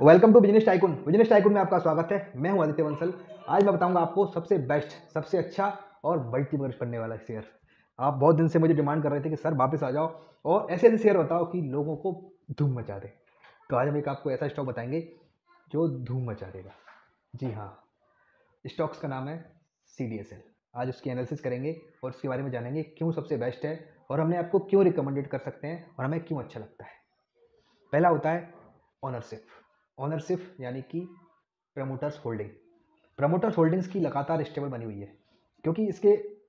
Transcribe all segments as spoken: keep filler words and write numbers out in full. Welcome to business tycoon. Business tycoon में आपका स्वागत है। मैं हूं आदित्य वंशल। आज मैं बताऊंगा आपको सबसे बेस्ट, सबसे अच्छा और बढ़ती मगज करने वाला शेयर। आप बहुत दिन से मुझे डिमांड कर रहे थे कि सर वापस आ जाओ और ऐसे ऐसे शेयर बताओ कि लोगों को धूम मचा दे। तो आज हम एक आपको ऐसा स्टॉक बताएंगे जो धूम मचा देगा। जी हाँ, स्टॉक्स का नाम है सी डी एस एल। आज उसकी एनालिसिस करेंगे और उसके बारे में जानेंगे क्यों सबसे बेस्ट है और हमने आपको क्यों रिकमेंडेड कर सकते हैं और हमें क्यों अच्छा लगता है। पहला होता है ऑनरशिप। ऑनरशिप यानी कि प्रमोटर्स होल्डिंग। प्रमोटर्स होल्डिंग्स की लगातार स्टेबल बनी हुई है क्योंकि इसके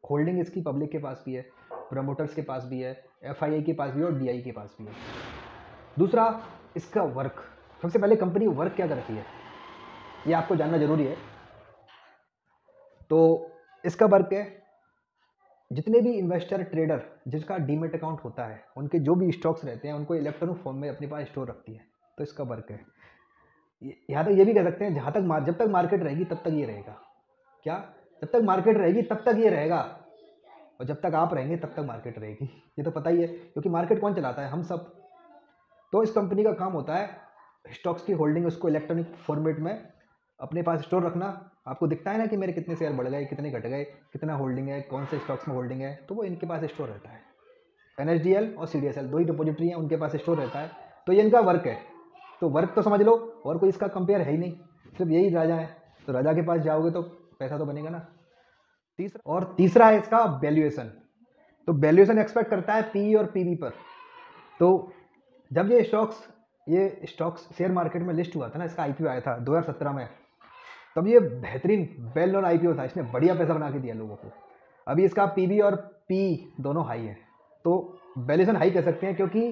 होल्डिंग इसकी पब्लिक के पास भी है, प्रमोटर्स के पास भी है, एफ आई आई के पास भी है और डी आई के पास भी है। दूसरा इसका वर्क। सबसे पहले कंपनी वर्क क्या करती है ये आपको जानना जरूरी है। तो इसका वर्क है जितने भी इन्वेस्टर ट्रेडर जिसका डीमेट अकाउंट होता है उनके जो भी स्टॉक्स रहते हैं उनको इलेक्ट्रॉनिक फॉर्म में अपने पास स्टोर रखती है। तो इसका वर्क है, यहाँ तक ये भी कह सकते हैं जहाँ तक मार जब तक मार्केट रहेगी तब तक ये रहेगा। क्या? जब तक मार्केट रहेगी तब तक ये रहेगा और जब तक आप रहेंगे तब तक मार्केट रहेगी। ये तो पता ही है क्योंकि मार्केट कौन चलाता है? हम सब। तो इस कंपनी का काम होता है स्टॉक्स की होल्डिंग उसको इलेक्ट्रॉनिक फॉर्मेट में अपने पास स्टोर रखना। आपको दिखता है ना कि मेरे कितने शेयर बढ़ गए, कितने घट गए, कितना होल्डिंग है, कौन से स्टॉक्स में होल्डिंग है, तो वो इनके पास स्टोर रहता है। एन एच डी एल और सी डी एस एल दो ही डिपोजिटरी हैं, उनके पास स्टोर रहता है। तो ये इनका वर्क है। तो वर्क तो समझ लो और कोई इसका कंपेयर है ही नहीं, सिर्फ यही राजा है। तो राजा के पास जाओगे तो पैसा तो बनेगा ना। तीसरा और तीसरा है इसका वैल्यूएशन। तो वैल्यूएशन एक्सपेक्ट करता है पी ई और पी बी पर। तो जब ये स्टॉक्स ये स्टॉक्स शेयर मार्केट में लिस्ट हुआ था ना, इसका आई पी ओ आया था दो हज़ार सत्रह में, तब ये बेहतरीन well known I P O था। इसने बढ़िया पैसा बना के दिया लोगों को। अभी इसका पी बी और पी दोनों हाई है तो वैल्यूएशन हाई कह सकते हैं क्योंकि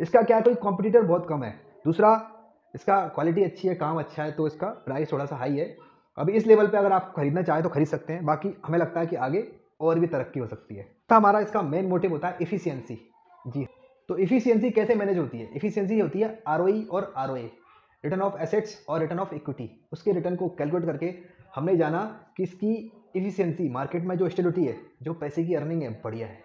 इसका क्या है, कोई कॉम्पिटिटर बहुत कम है। दूसरा इसका क्वालिटी अच्छी है, काम अच्छा है, तो इसका प्राइस थोड़ा सा हाई है। अभी इस लेवल पे अगर आप खरीदना चाहें तो खरीद सकते हैं। बाकी हमें लगता है कि आगे और भी तरक्की हो सकती है। तो हमारा इसका मेन मोटिव होता है एफिशिएंसी। जी, तो एफिशिएंसी कैसे मैनेज होती है? एफिशिएंसी होती है आर ओ ई और R O A, return of assets और रिटर्न ऑफ इक्विटी। उसके रिटर्न को कैलकुलेट करके हमने जाना कि इसकी एफिशिएंसी मार्केट में जो स्टेबिलिटी है, जो पैसे की अर्निंग है, बढ़िया है।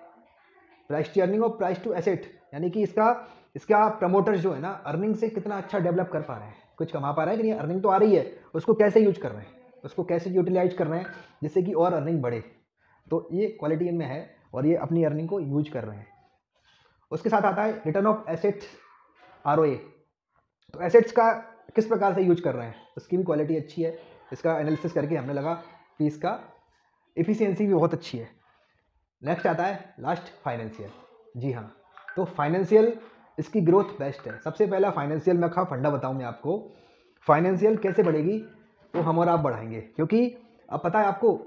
प्राइस टू अर्निंग और प्राइस टू एसेट यानी कि इसका इसका प्रमोटर्स जो है ना, अर्निंग से कितना अच्छा डेवलप कर पा रहे हैं, कुछ कमा पा रहे हैं कि नहीं, अर्निंग तो आ रही है, उसको कैसे यूज कर रहे हैं, उसको कैसे यूटिलाइज कर रहे हैं जिससे कि और अर्निंग बढ़े। तो ये क्वालिटी इनमें है और ये अपनी अर्निंग को यूज कर रहे हैं। उसके साथ आता है return of assets R O A. तो एसेट्स का किस प्रकार से यूज कर रहे हैं उसकी भी क्वालिटी अच्छी है। इसका एनालिसिस करके हमने लगा कि इसका एफिशिएंसी भी बहुत अच्छी है। नेक्स्ट आता है लास्ट फाइनेंशियल। जी हाँ, तो फाइनेंशियल इसकी ग्रोथ बेस्ट है। सबसे पहला फाइनेंशियल में खा फंडा बताऊँ मैं आपको। फाइनेंशियल कैसे बढ़ेगी? तो हम और आप बढ़ाएंगे क्योंकि अब पता है आपको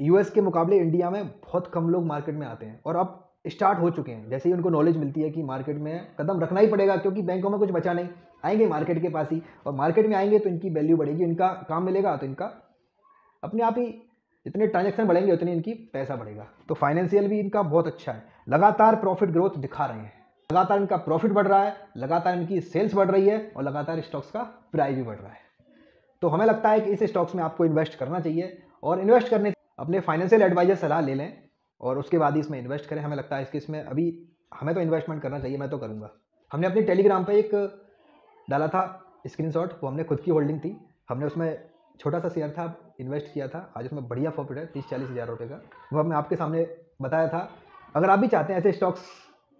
यू एस के मुकाबले इंडिया में बहुत कम लोग मार्केट में आते हैं और अब स्टार्ट हो चुके हैं। जैसे ही उनको नॉलेज मिलती है कि मार्केट में कदम रखना ही पड़ेगा क्योंकि बैंकों में कुछ बचा नहीं, आएंगे मार्केट के पास ही और मार्केट में आएंगे तो इनकी वैल्यू बढ़ेगी, इनका काम मिलेगा, तो इनका अपने आप ही जितने ट्रांजेक्शन बढ़ेंगे उतनी इनकी पैसा बढ़ेगा। तो फाइनेंशियल भी इनका बहुत अच्छा है। लगातार प्रॉफिट ग्रोथ दिखा रहे हैं, लगातार इनका प्रॉफिट बढ़ रहा है, लगातार इनकी सेल्स बढ़ रही है और लगातार स्टॉक्स का प्राइस भी बढ़ रहा है। तो हमें लगता है कि इस स्टॉक्स में आपको इन्वेस्ट करना चाहिए और इन्वेस्ट करने अपने फाइनेंशियल एडवाइजर सलाह ले लें और उसके बाद ही इसमें इन्वेस्ट करें। हमें लगता है कि इसमें अभी हमें तो इन्वेस्टमेंट करना चाहिए, मैं तो करूँगा। हमने अपने टेलीग्राम पर एक डाला था स्क्रीनशॉट, वो हमने खुद की होल्डिंग थी, हमने उसमें छोटा सा शेयर था, इन्वेस्ट किया था। आज उसमें बढ़िया प्रॉफिट है तीस चालीस हज़ार रुपये का, वो हमने आपके सामने बताया था। अगर आप भी चाहते हैं ऐसे स्टॉक्स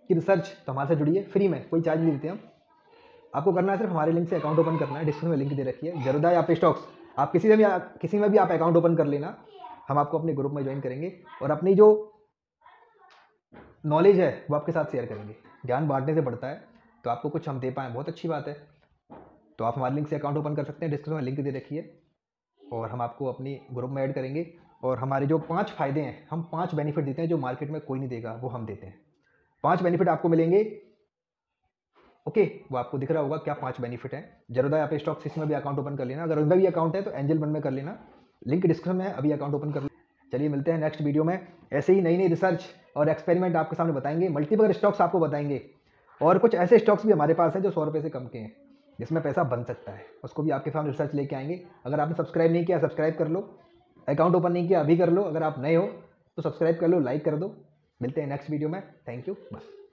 की रिसर्च तो हमारे साथ जुड़िए, फ्री में, कोई चार्ज नहीं देते हम। आपको करना है सिर्फ हमारे लिंक से अकाउंट ओपन करना है, डिस्क्रिप्शन में लिंक दे रखी है, ज़रोधा या पेस्टॉक्स, आप किसी में भी किसी में भी आप अकाउंट ओपन कर लेना। हम आपको अपने ग्रुप में ज्वाइन करेंगे और अपनी जो नॉलेज है वो आपके साथ शेयर करेंगे। ज्ञान बांटने से बढ़ता है, तो आपको कुछ हम दे पाएँ बहुत अच्छी बात है। तो आप हमारे लिंक से अकाउंट ओपन कर सकते हैं, डिस्क्रिप्शन में लिंक दे रखी है और हम आपको अपने ग्रुप में ऐड करेंगे। और हमारे जो पांच फायदे हैं, हम पांच बेनिफिट देते हैं जो मार्केट में कोई नहीं देगा, वो हम देते हैं। पांच बेनिफिट आपको मिलेंगे। ओके, वो आपको दिख रहा होगा क्या पांच बेनिफिट हैं। ज़रोधा आप स्टॉक्स इसमें भी अकाउंट ओपन कर लेना, अगर उनका भी अकाउंट है तो एंजल वन में कर लेना, लिंक डिस्क्रिप्शन में है, अभी अकाउंट ओपन कर लेना। चलिए मिलते हैं नेक्स्ट वीडियो में, ऐसे ही नई नई रिसर्च और एक्सपेरिमेंट आपके सामने बताएंगे, मल्टीपल स्टॉक्स आपको बताएंगे और कुछ ऐसे स्टॉक्स भी हमारे पास हैं जो सौ रुपये से कम के हैं जिसमें पैसा बन सकता है, उसको भी आपके सामने रिसर्च लेके आएंगे। अगर आपने सब्सक्राइब नहीं किया, सब्सक्राइब कर लो, अकाउंट ओपन नहीं किया अभी कर लो, अगर आप नए हो तो सब्सक्राइब कर लो, लाइक कर दो। मिलते हैं नेक्स्ट वीडियो में, थैंक यू, बाय।